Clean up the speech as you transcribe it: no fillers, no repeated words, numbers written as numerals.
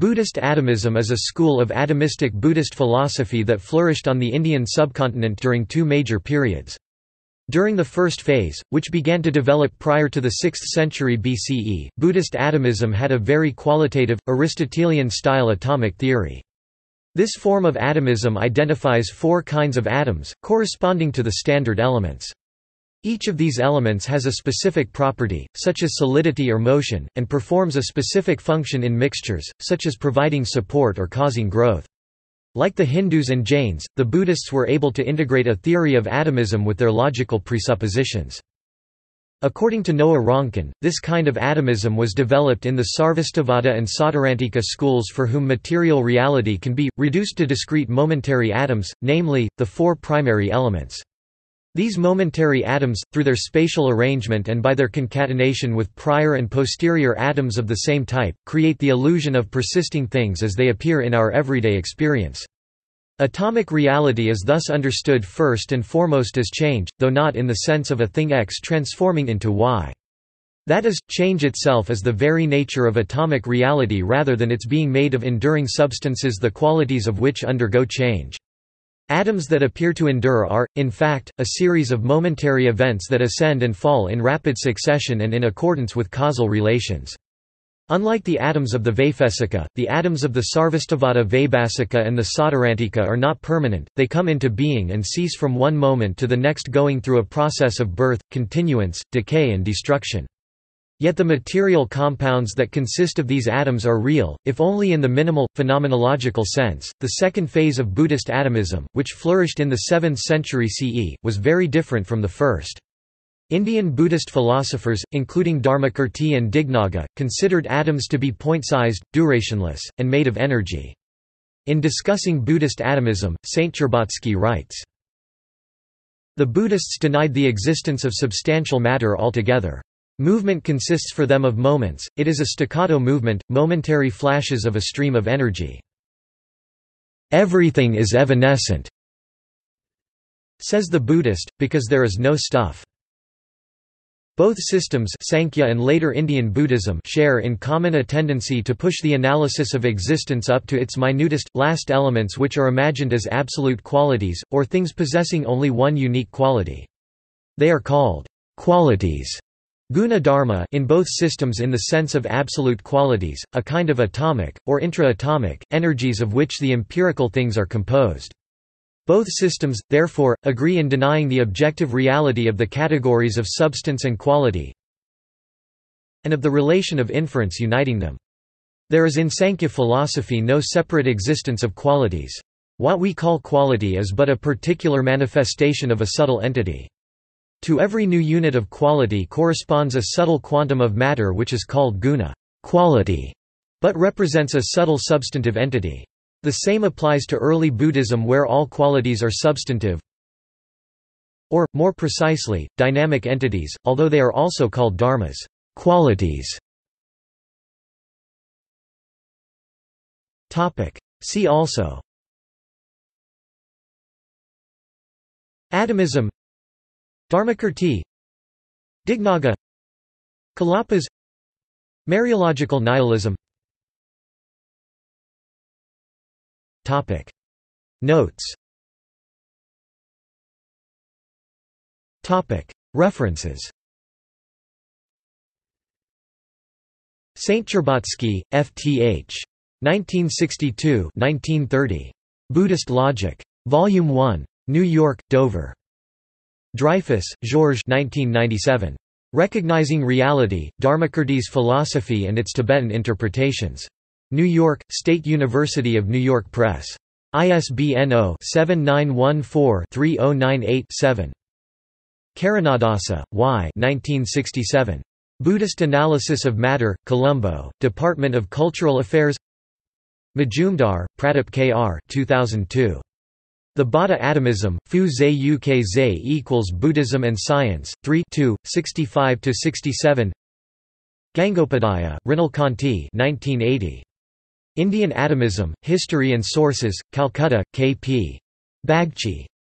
Buddhist atomism is a school of atomistic Buddhist philosophy that flourished on the Indian subcontinent during two major periods. During the first phase, which began to develop prior to the 6th century BCE, Buddhist atomism had a very qualitative, Aristotelian-style atomic theory. This form of atomism identifies four kinds of atoms, corresponding to the standard elements. Each of these elements has a specific property, such as solidity or motion, and performs a specific function in mixtures, such as providing support or causing growth. Like the Hindus and Jains, the Buddhists were able to integrate a theory of atomism with their logical presuppositions. According to Noa Ronkin, this kind of atomism was developed in the Sarvastivada and Sautrantika schools, for whom material reality can be reduced to discrete momentary atoms, namely, the four primary elements. These momentary atoms, through their spatial arrangement and by their concatenation with prior and posterior atoms of the same type, create the illusion of persisting things as they appear in our everyday experience. Atomic reality is thus understood first and foremost as change, though not in the sense of a thing X transforming into Y. That is, change itself is the very nature of atomic reality rather than its being made of enduring substances the qualities of which undergo change. Atoms that appear to endure are, in fact, a series of momentary events that ascend and fall in rapid succession and in accordance with causal relations. Unlike the atoms of the Vaiśeṣika, the atoms of the Sarvastivada Vaibhasika and the Sautrantika are not permanent, they come into being and cease from one moment to the next, going through a process of birth, continuance, decay and destruction. Yet the material compounds that consist of these atoms are real, if only in the minimal, phenomenological sense. The second phase of Buddhist atomism, which flourished in the 7th century CE, was very different from the first. Indian Buddhist philosophers, including Dharmakirti and Dignaga, considered atoms to be point-sized, durationless, and made of energy. In discussing Buddhist atomism, Th. Stcherbatsky writes, "The Buddhists denied the existence of substantial matter altogether. Movement consists for them of moments, it is a staccato movement, momentary flashes of a stream of energy. Everything is evanescent," says the Buddhist, because there is no stuff. Both systems, Sankhya and later Indian Buddhism, share in common a tendency to push the analysis of existence up to its minutest, last elements, which are imagined as absolute qualities, or things possessing only one unique quality. They are called qualities. Guna dharma in both systems, in the sense of absolute qualities, a kind of atomic, or intra-atomic, energies of which the empirical things are composed. Both systems, therefore, agree in denying the objective reality of the categories of substance and quality, and of the relation of inference uniting them. There is in Sankhya philosophy no separate existence of qualities. What we call quality is but a particular manifestation of a subtle entity. To every new unit of quality corresponds a subtle quantum of matter which is called guna, quality, but represents a subtle substantive entity. The same applies to early Buddhism, where all qualities are substantive, or, more precisely, dynamic entities, although they are also called dharmas, qualities. See also: Atomism, Dharmakirti, Dignaga, Kalapas, Mereological nihilism. Notes. References. Th. Stcherbatsky, F.Th. 1962–1930. Buddhist Logic. Volume 1. New York, Dover. Dreyfus, Georges. 1997. Recognizing Reality, Dharmakirti's Philosophy and Its Tibetan Interpretations. New York, State University of New York Press. ISBN 0-7914-3098-7. Karanadasa, Y. 1967. Buddhist Analysis of Matter, Colombo, Department of Cultural Affairs. Majumdar, Pratap K.R. 2002. The Bada Atomism, Fu Zukz equals Buddhism and Science, 3 65–67. Gangopadhyaya, Rinal Kanti 1980. Indian Atomism, History and Sources, Calcutta, K. P. Bagchi.